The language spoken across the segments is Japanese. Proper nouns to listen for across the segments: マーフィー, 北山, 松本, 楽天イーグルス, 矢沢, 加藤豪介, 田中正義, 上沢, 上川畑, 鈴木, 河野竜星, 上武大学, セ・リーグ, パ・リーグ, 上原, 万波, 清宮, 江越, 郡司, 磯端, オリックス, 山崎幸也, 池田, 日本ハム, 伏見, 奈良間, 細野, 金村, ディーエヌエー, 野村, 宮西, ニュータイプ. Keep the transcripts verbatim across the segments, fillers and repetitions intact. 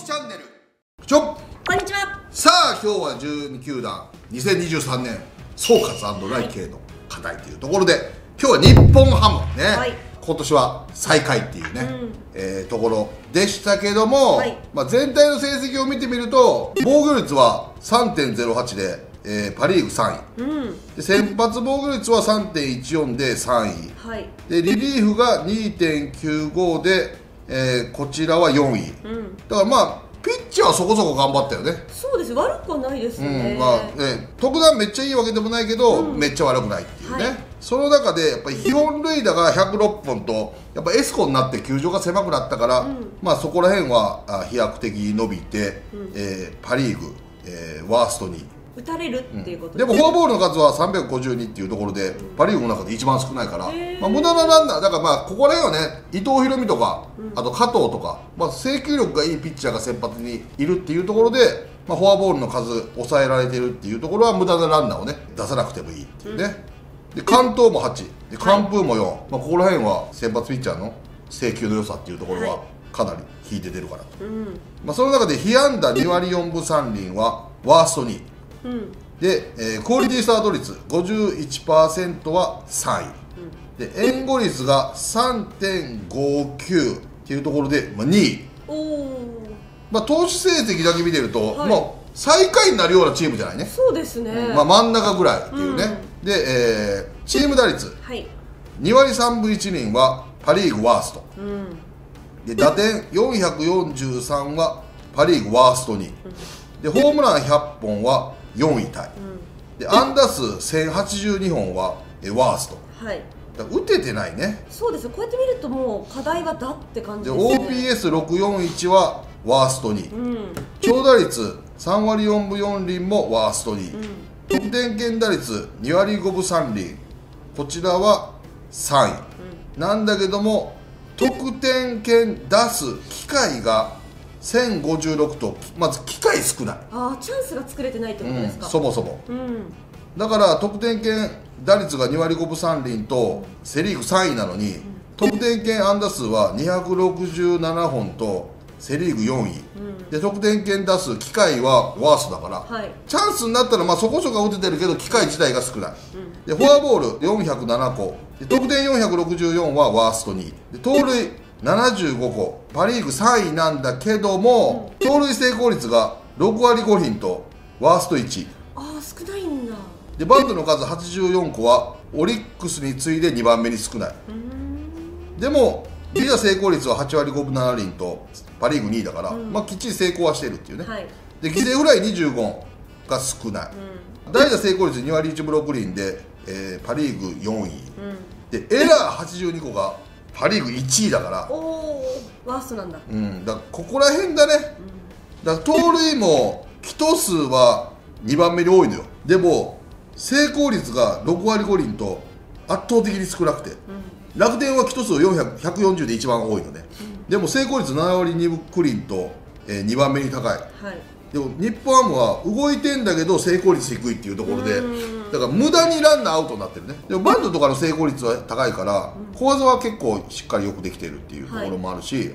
きチャンネルちょこんにちは。さあ今日はじゅうに球団にせんにじゅうさんねん総括&来季への課題というところで、今日は日本ハムね、はい、今年は最下位っていうね、うんえー、ところでしたけども、はい、まあ全体の成績を見てみると防御率は さんてんゼロはち で、えー、パ・リーグさんい、うん、で先発防御率は さんてんいちよん でさんい、はい、でリリーフが にてんきゅうご で、えー、こちらはよんい、うん、だからまあピッチャーはそこそこ頑張ったよね。そうです、悪くはないですね、うんまあね、特段めっちゃいいわけでもないけど、うん、めっちゃ悪くないっていうね、はい、その中でやっぱり被本塁打がひゃくろっぽんとやっぱエスコになって球場が狭くなったから、うん、まあそこら辺は飛躍的に伸びて、うんえー、パ・リーグ、えー、ワーストに打たれるっていうこと で,、うん、でもフォアボールの数はさんびゃくごじゅうにっていうところで、うん、パ・リーグの中で一番少ないから、まあ、無駄なランナーだから、まあここら辺はね、伊藤大海とか、うん、あと加藤とか、まあ、制球力がいいピッチャーが先発にいるっていうところで、まあ、フォアボールの数抑えられてるっていうところは無駄なランナーをね出さなくてもいいっていうね、うん、で関東もはちで完封もよん、はいまあ、ここら辺は先発ピッチャーの制球の良さっていうところはかなり引いて出るからと、うんまあ、その中で被安打にわりよんぶさんりんはワーストにい。うん、で、えー、クオリティスタート率 ごじゅういちパーセント はさんい、うん、で援護率が さんてんごきゅう っていうところで、まあ、にいお、まあ、投手成績だけ見てると、はいまあ、最下位になるようなチームじゃないね。そうですね、まあ、真ん中ぐらいっていうね、うん、で、えー、チーム打率、はい、にわりさんぶいちりんはパ・リーグワースト、うん、で打点よんひゃくよんじゅうさんはパ・リーグワーストに、うん、でホームランひゃっぽんはよんいタイ、うん、で安打数せんはちじゅうにほんはワースト、はい、だから打ててないね。そうです、こうやって見るともう課題がだって感じですね。 オーピーエスろくよんいち はワーストに、うん、長打率さんわりよんぶよんりんもワーストに、うん、得点圏打率にわりごぶさんりんこちらはさんい、うん、なんだけども得点圏出す機会がせんごじゅうろくと、まず機会少ない。ああ、チャンスが作れてないってことですか、うん、そもそも、うん、だから得点圏打率がにわりごぶさんりんとセ・リーグさんいなのに、うん、得点圏安打数はにひゃくろくじゅうななほんとセ・リーグよんい、うん、で得点圏出す機会はワーストだから、はい、チャンスになったらまあそこそこ打ててるけど機会自体が少ない、うん、でフォアボールよんひゃくななこで得点よんひゃくろくじゅうよんはワーストに、で盗塁ななじゅうごこパ・リーグさんいなんだけども、盗塁成功率がろくわりごりんとワーストいち。ああ少ないんだ。でバントの数はちじゅうよんこはオリックスに次いでにばんめに少ない。でもリーダー成功率ははちわりごぶななりんとパ・リーグにいだから、うん、まあきっちり成功はしてるっていうね、はい、で犠牲フライにじゅうごが少ない、うん、代打成功率にわりいちぶろくりんで、えー、パ・リーグよんい、うん、でエラーはちじゅうにこがパ・リーグいちいだから、おー、ワーストなんだ。うん、だからここら辺だね、うん、だから盗塁もいち数はにばんめに多いのよ。でも成功率がろくわりごりんと圧倒的に少なくて、うん、楽天はいち数ひゃくよんじゅうで一番多いのね、うん、でも成功率ななわりにぶきゅうりんと、えー、にばんめに高い、はい、でも日本ハムは動いてんだけど成功率低いっていうところで、だから無駄にランナーアウトになってるね。でもバントとかの成功率は高いから小技は結構しっかりよくできてるっていうところもあるし、はい、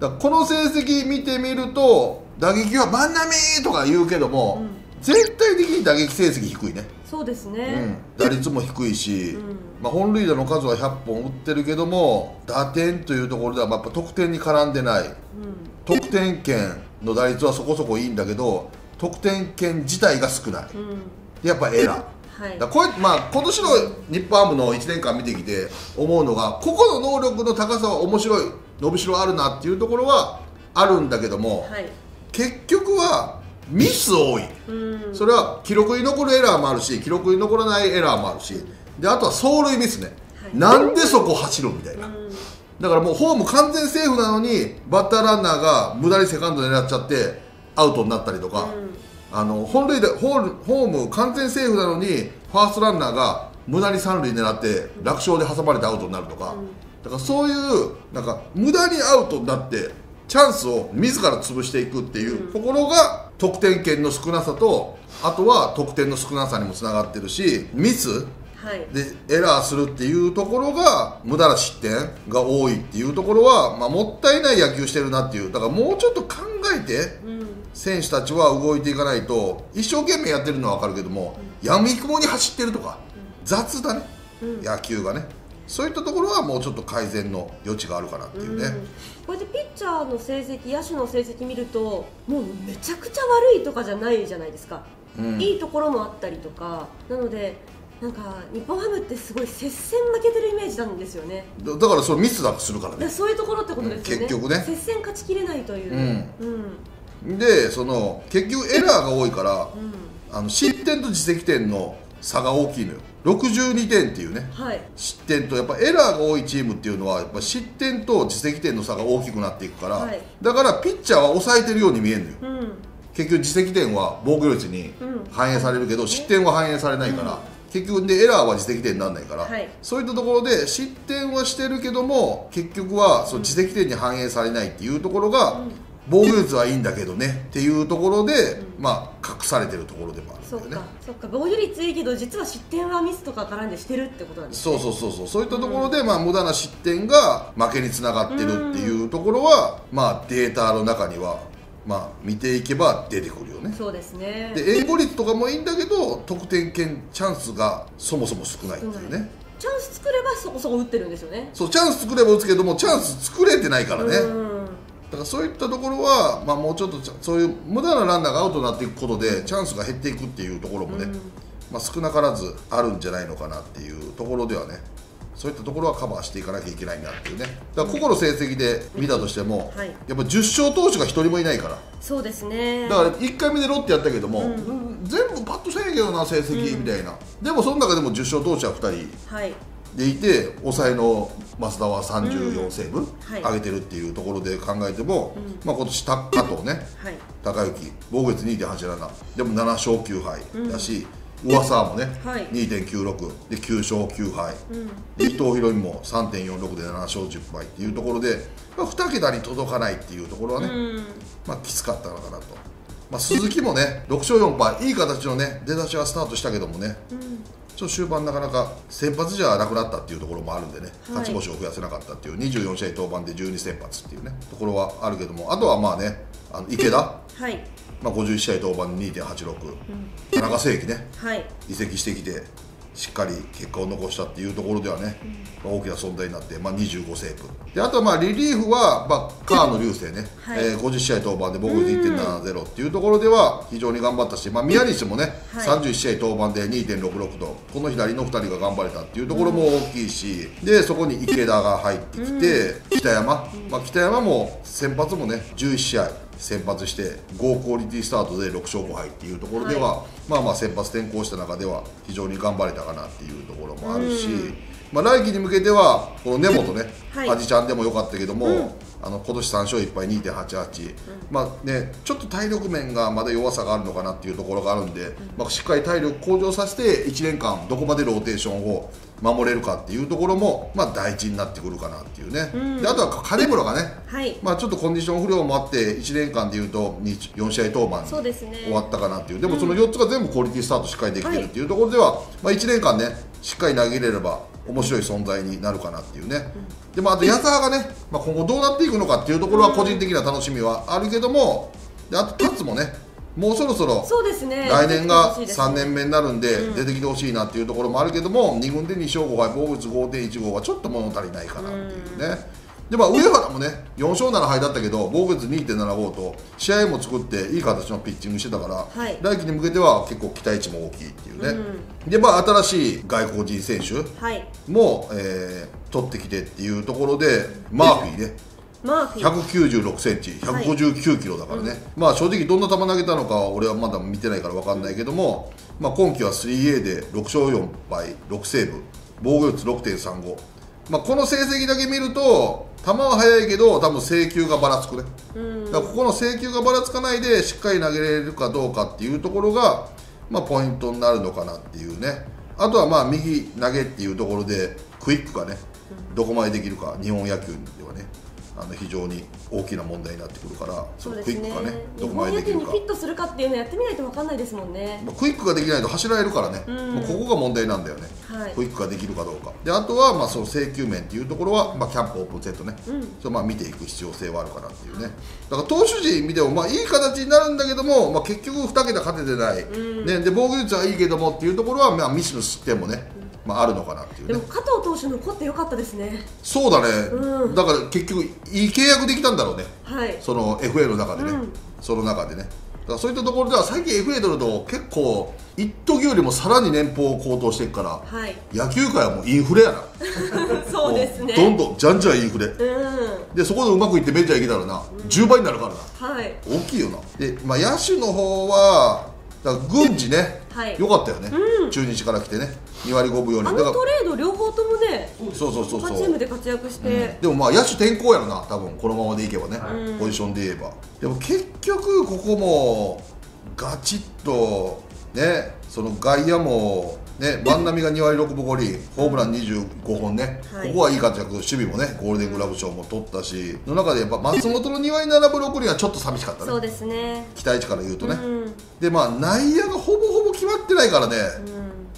だからこの成績見てみると打撃は万波とか言うけども、うん、全体的に打撃成績低いね。そうですね、うん、打率も低いし、うんまあ、本塁打の数はひゃっぽん打ってるけども打点というところではやっぱ得点に絡んでない、うん、得点圏の打率はそこそこいいんだけど得点圏自体が少ない、うん、でやっぱエラーはい、だこれまあ今年の日本ハムのいちねんかん見てきて思うのが、ここの能力の高さは面白い、伸びしろあるなっていうところはあるんだけども、はい、結局はミス多い、うん、それは記録に残るエラーもあるし記録に残らないエラーもあるし、であとは走塁ミスね、はい、なんでそこ走るみたいな、うん、だからもうホーム完全セーフなのにバッターランナーが無駄にセカンド狙っちゃってアウトになったりとか。うんあの本塁でホーム完全セーフなのにファーストランナーが無駄に三塁狙って楽勝で挟まれてアウトになるとか、うん、だからそういうなんか無駄にアウトになってチャンスを自ら潰していくっていうところが得点圏の少なさとあとは得点の少なさにもつながってるし、ミスはい、でエラーするっていうところが無駄な失点が多いっていうところは、まあ、もったいない野球してるなっていう、だからもうちょっと考えて、うん、選手たちは動いていかないと、一生懸命やってるのは分かるけども、うん、やみくもに走ってるとか、うん、雑だね、うん、野球がね。そういったところはもうちょっと改善の余地があるかなっていうね。うん、これでピッチャーの成績、野手の成績見るともうめちゃくちゃ悪いとかじゃないじゃないですか。うん、いいところもあったりとか、なのでなんか日本ハムってすごい接戦負けてるイメージなんですよね。だ, だからそれミスだとするからね。そういうところってことですよね。うん、結局ね。接戦勝ちきれないという。うんうん、でその結局エラーが多いから、うん、あの失点と自責点の差が大きいのよ。ろくじゅうにてんっていうね、はい、失点とやっぱエラーが多いチームっていうのはやっぱ失点と自責点の差が大きくなっていくから、はい、だからピッチャーは抑えてるように見えるのよ、うん、結局自責点は防御率に反映されるけど、うん、失点は反映されないから、うん、結局でエラーは自責点にならないから、はい、そういったところで失点はしてるけども結局はその自責点に反映されないっていうところが、うん、防御率はいいんだけどねっていうところで、うん、まあ隠されてるところでもあるんだよね。そうか、そうか、防御率いいけど実は失点はミスとか絡んでしてるってことなんですね。そうそうそうそう、そういったところで、うん、まあ無駄な失点が負けにつながってるっていうところは、うん、まあデータの中にはまあ見ていけば出てくるよね。そうですね。で、援護率とかもいいんだけど得点圏チャンスがそもそも少ないっていうね。チャンス作ればそこそこ打ってるんですよね。そう、チャンス作れば打つけどもチャンス作れてないからね。うん、だからそういったところは、まあ、もうちょっとそういう無駄なランナーがアウトになっていくことでチャンスが減っていくっていうところもね、うん、まあ少なからずあるんじゃないのかなっていうところではね、そういったところはカバーしていかなきゃいけないなっていうね。だから個々の成績で見たとしても、うん、はい、やっぱじゅっ勝投手がいちにんもいないから。そうですね。だからいっかいめでロッテやったけども、うんうん、全部パッとせえへんよな成績みたいな、うん、でもその中でもじゅっ勝投手はふたり、はい、でいて抑えの増田はさんじゅうよんセーブ上げてるっていうところで考えても、まあ今年加藤ね、高之防御率 にてんはちなな でもなな勝きゅう敗だし、上沢もね にてんきゅうろく できゅう勝きゅう敗、伊藤博文も さんてんよんろく でなな勝じゅう敗っていうところでに桁に届かないっていうところはね、まあきつかったのかなと。まあ鈴木もねろく勝よん敗いい形のね出だしはスタートしたけどもね、ちょっと終盤なかなか先発じゃなくなったっていうところもあるんでね、はい、勝ち星を増やせなかったっていうにじゅうよん試合登板でじゅうに先発っていうねところはあるけども、あとはまあね、あの池田、はい、まあごじゅういち試合登板 にてんはちろく、うん、田中正義ね、はい、移籍してきてしっかり結果を残したっていうところではね、うん、大きな存在になって、まあ、にじゅうごセーブで、あとはまあリリーフは、まあ、河野竜星ね、はい、えー、ごじゅう試合登板で防御率 いってんななゼロ っていうところでは非常に頑張ったし、まあ、宮西もね、はい、さんじゅういち試合登板で にてんろくろく とこの左のふたりが頑張れたっていうところも大きいし、うん、でそこに池田が入ってきて、うん、北山、まあ、北山も先発もねじゅういち試合先発してゴークオリティスタートでろく勝ご敗っていうところでは、はい、まあまあ先発転向した中では非常に頑張れたかなっていうところもあるし、まあ来季に向けてはこの根本ね、はい、アジちゃんでも良かったけども、うん、あの今年さん勝いち敗 にてんはちはち、うん、まあねちょっと体力面がまだ弱さがあるのかなっていうところがあるんで、うん、まあしっかり体力向上させていちねんかんどこまでローテーションを守れるかっていうところもまあ大事になってくるかなっていうね、うん、であとは金村がね、はい、まあちょっとコンディション不良もあっていちねんかんでいうとよん試合登板に終わったかなっていう、でもそのよっつが全部クオリティスタートしっかりできてるっていうところでは、はい、まあいちねんかんねしっかり投げれれば面白い存在になるかなっていうね、うん、でもあと矢沢がね、まあ、今後どうなっていくのかっていうところは個人的な楽しみはあるけども、であと達もねもうそろそろ来年がさんねんめになるんで出てきてほしいなっていうところもあるけども、に軍でに勝ご敗防御率 ごてんいちご はちょっと物足りないかなっていうね。でまあ上原もねよん勝なな敗だったけど防御率 にてんななご と試合も作っていい形のピッチングしてたから、はい、来季に向けては結構期待値も大きいっていうね、うん、でまあ新しい外国人選手も、はい、えー、取ってきてっていうところでマーフィーねひゃくきゅうじゅうろくセンチ、ひゃくごじゅうきゅうキロだからね、はい、うん、まあ正直どんな球投げたのかは俺はまだ見てないから分かんないけども、まあ、今季は スリーエー でろく勝よん敗ろくセーブ防御率 ろくてんさんご、まあ、この成績だけ見ると球は速いけど多分制球がばらつくね、うん、だからここの制球がばらつかないでしっかり投げれるかどうかっていうところが、まあ、ポイントになるのかなっていうね。あとはまあ右投げっていうところでクイックがねどこまでできるか、日本野球ではねあの非常に大きな問題になってくるから、そうですね、クイックがね、どこまでできるか、日本野球にフィットするかっていうのをやってみないと分かんないですもんね。まあ、クイックができないと走られるからね、まあ、ここが問題なんだよね、はい、クイックができるかどうかで、あとはまあその制球面っていうところは、まあ、キャンプオープンセットね、うん、それまあ見ていく必要性はあるかなっていうね。だから投手陣見てもまあいい形になるんだけども、まあ、結局に桁勝ててない、うんね、で防御率はいいけどもっていうところは、まあ、ミスの失点もね、うんまあ、あるのかなっていうね。でも加藤投手残ってよかったですね。そうだね、うん、だから結局いい契約できたんだろうね、はい、その エフエー の中でね、うん、その中でね、だからそういったところでは最近 エフエー 取ると結構一時よりもさらに年俸高騰していくから、はい、野球界はもうインフレやなそうですね、どんどんじゃんじゃんインフレ、うん、でそこでうまくいってメジャー行けたらな、うん、じゅうばいになるからな、はい、大きいよな。で、まあ、野手の方はだから郡司ね、はい、よかったよね、うん、中日から来てね、にわりごぶよんりん、あのトレード両方ともね、そうそうそうそう、チームで活躍して、うん、でもまあ野手転向やろな、多分このままでいけばね、はい、ポジションで言えば。でも結局ここもガチッとね、その外野もね、万波がにわりろくぶごりん、ホームランにじゅうごほんね、はい、ここはいい活躍、守備もね、ゴールデングラブ賞も取ったし、の中でやっぱ松本のにわりななぶろくりんはちょっと寂しかったね、そうですね、期待値から言うとね、うん、でまあ内野がほぼほぼ決まってないからね、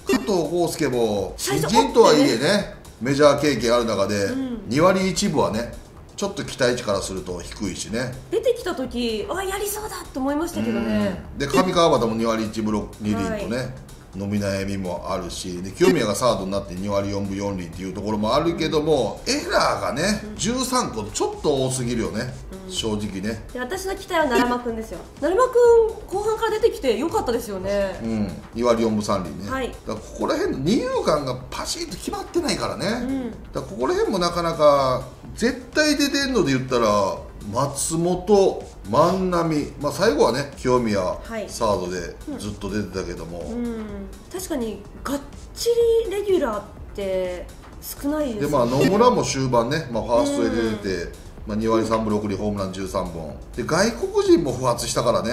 うん、加藤豪介も新人とはいえね、メジャー経験ある中で、にわりいちぶはね、ちょっと期待値からすると低いしね、出てきた時あ、やりそうだと思いましたけどね、うん、で上川畑もにわりいちぶにりんとね。はい、伸び悩みもあるし、で清宮がサードになってにわりよんぶよんりんっていうところもあるけども、エラーがねじゅうさんこちょっと多すぎるよね、うん、正直ね。で私の期待は奈良間君ですよ。奈良間君後半から出てきてよかったですよね、うん、にわりよんぶさんりんね、はい、だからここら辺の二遊間がパシッと決まってないからね、うん、だからここら辺もなかなか絶対出てんので言ったら松本、万波、まあ、最後はね清宮、はい、サードでずっと出てたけども、うんうん、確かにがっちりレギュラーって少ないですね。で、まあ、野村も終盤ね、まあ、ファーストで出てて、うん、まあ、にわりさんぶろくりん、ホームランじゅうさんぼんで、外国人も不発したからね、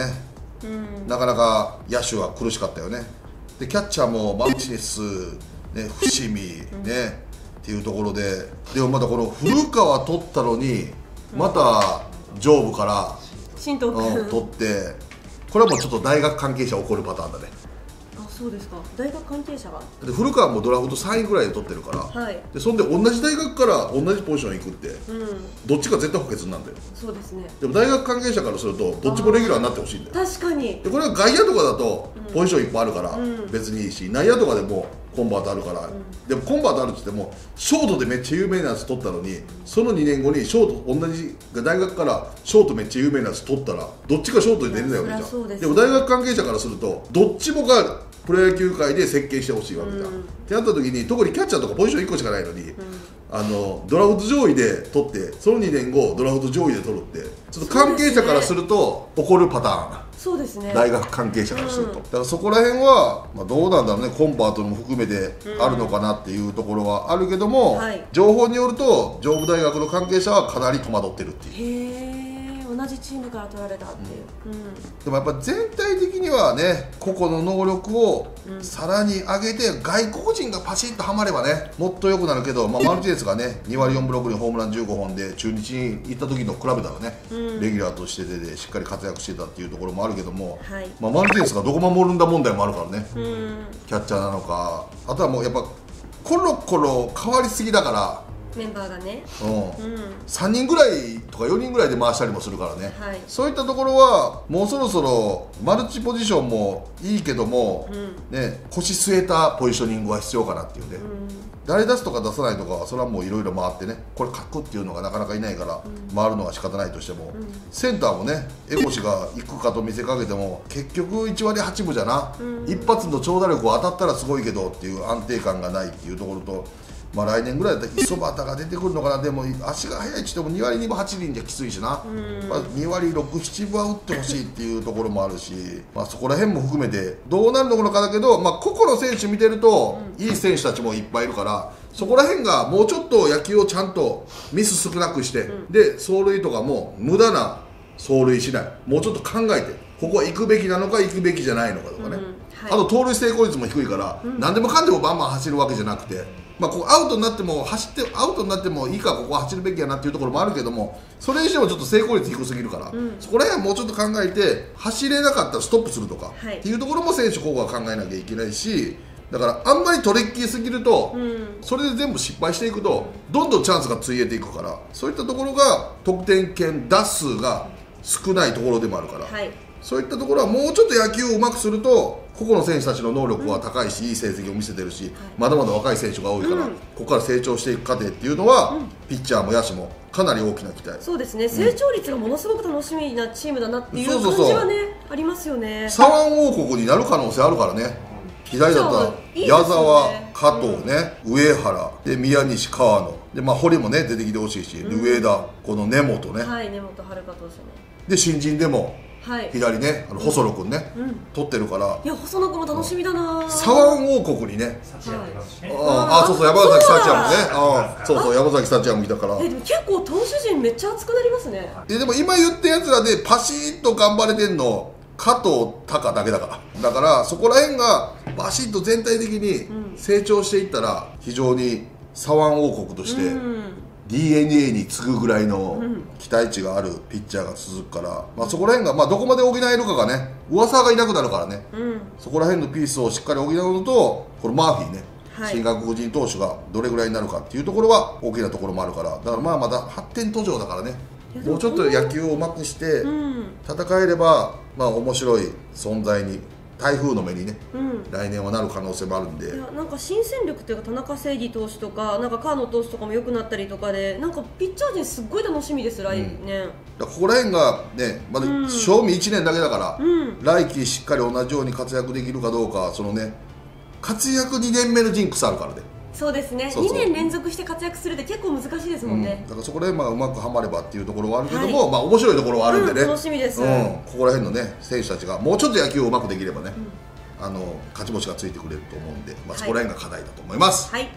うん、なかなか野手は苦しかったよね。でキャッチャーもマルチネス、ね、伏見、うん、ねっていうところで、でもまたこの古川取ったのにまた上部から新藤君、うん、取って、これはもうちょっと大学関係者怒るパターンだね。あ、そうですか。大学関係者がで古川もドラフトさんいぐらいで取ってるから、はい、でそんで同じ大学から同じポジション行くって、うん、どっちか絶対補欠になるんだよ。そうですね。でも大学関係者からするとどっちもレギュラーになってほしいんだよ。確かに。でこれは外野とかだとポジションいっぱいあるから別にいいし、うん、内野とかでもコンバートあるから、うん、でもコンバートあるって言ってもショートでめっちゃ有名なやつ取ったのに、そのにねんごにショート同じ大学からショートめっちゃ有名なやつ取ったらどっちかショートに出れないわけじゃん。 で,、ね、でも大学関係者からするとどっちもがプロ野球界で設計してほしいわけじゃん、うん、ってなった時に特にキャッチャーとかポジションいっこしかないのに、うん、あのドラフト上位で取ってそのにねんごドラフト上位で取るってちょっと関係者からすると怒るパターン。そうですね、大学関係者からすると、うん、だからそこら辺は、まあ、どうなんだろうね、コンバートも含めてあるのかなっていうところはあるけども、うんはい、情報によると上武大学の関係者はかなり戸惑ってるっていう。へー、同じチームから取られたっていう、うんうん、でもやっぱ全体的にはね、個々の能力をさらに上げて、うん、外国人がパシッとはまればねもっと良くなるけど、まあ、マルチネスがねにわりよんぶろくりん、ホームランじゅうごほんで中日に行った時の比べたらね、うん、レギュラーとして出てしっかり活躍してたっていうところもあるけども、はい、まあ、マルチネスがどこ守るんだ問題もあるからね、うん、キャッチャーなのか、あとはもうやっぱコロコロ変わりすぎだからメンバーがね、うんうん、さんにんぐらいとかよにんぐらいで回したりもするからね、はい、そういったところはもうそろそろマルチポジションもいいけども、うんね、腰据えたポジショニングは必要かなっていうね、うん、誰出すとか出さないとかはそれはもういろいろ回ってね、これ書くっていうのがなかなかいないから、うん、回るのは仕方ないとしても、うん、センターもね江越が行くかと見せかけても結局いちわりはちぶじゃな、うん、一発の長打力は当たったらすごいけどっていう安定感がないっていうところと。まあ来年ぐらいだったら磯端が出てくるのかな。でも足が速いっちでもにわりにぶはちりんじゃきついしな、まあ、にわりろく、ななぶは打ってほしいっていうところもあるしまあそこら辺も含めてどうなるのかだけど、まあ、個々の選手見てるといい選手たちもいっぱいいるからそこら辺がもうちょっと野球をちゃんとミス少なくしてで走塁とかも無駄な走塁しない、もうちょっと考えてここは行くべきなのか行くべきじゃないのかとかね、あと盗塁成功率も低いから何でもかんでもバンバン走るわけじゃなくて。まあ、ここアウトになっても走ってアウトになってもいいか、ここは走るべきやなっていうところもあるけども、それにしてもちょっと成功率低すぎるから、うん、そこら辺はもうちょっと考えて、走れなかったらストップするとか、はい、っていうところも選手個々は考えなきゃいけないし、だからあんまりトレッキーすぎると、うん、それで全部失敗していくとどんどんチャンスがついえていくから、そういったところが得点圏打数が少ないところでもあるから、はい、そういったところはもうちょっと野球をうまくすると、個々の選手たちの能力は高いし、うん、いい成績を見せてるし、はい、まだまだ若い選手が多いから、うん、ここから成長していく過程っていうのは、うん、ピッチャーも野手もかなり大きな期待。そうですね、うん、成長率がものすごく楽しみなチームだなっていう感じはね、ありますよね。左腕王国になる可能性あるからね。左だったら矢澤、加藤ね、上原で、宮西、川野で、まあ堀もね出てきてほしいし、上田、この根本ね、はい、根本遥投手ね、で新人でも左ね、あの細野君ね取ってるから、いや細野君も楽しみだな。左腕王国にね、ああそうそう、山崎幸也もね、ああそうそう、山崎幸也もいたから、えでも結構投手陣めっちゃ熱くなりますね。えでも今言ったやつらでパシッと頑張れてんの加藤鷹だけだから、だからそこら辺がバシッと全体的に成長していったら、非常に左腕王国として ディーエヌエー に次ぐぐらいの期待値があるピッチャーが続くから、まあそこら辺がまあどこまで補えるかがね、噂がいなくなるからね、うん、そこら辺のピースをしっかり補うのと、このマーフィーね、新外国人投手がどれぐらいになるかっていうところは大きなところもあるから、だからまあまだ発展途上だからね、もうちょっと野球をうまくして戦えれば、まあ面白い存在に、台風の目にね、うん、来年はなる可能性もあるんで、いやなんか新戦力というか、田中誠義投手とか、なんか川野投手とかも良くなったりとかで、なんかピッチャー陣、すっごい楽しみです、来年。うん、ここら辺がね、まだ賞味いちねんだけだから、うん、来季しっかり同じように活躍できるかどうか、そのね、活躍にねんめのジンクスあるからね。そうですね、にねん連続して活躍するって結構難しいですもんね、うん、だからそこでまあうまくはまればっていうところはあるけども、はい、まあ面白いところはあるんでね、うん、楽しみです、うん、ここら辺のね選手たちがもうちょっと野球をうまくできればね、うん、あの勝ち星がついてくれると思うんで、まあ、そこら辺が課題だと思います。はいはい。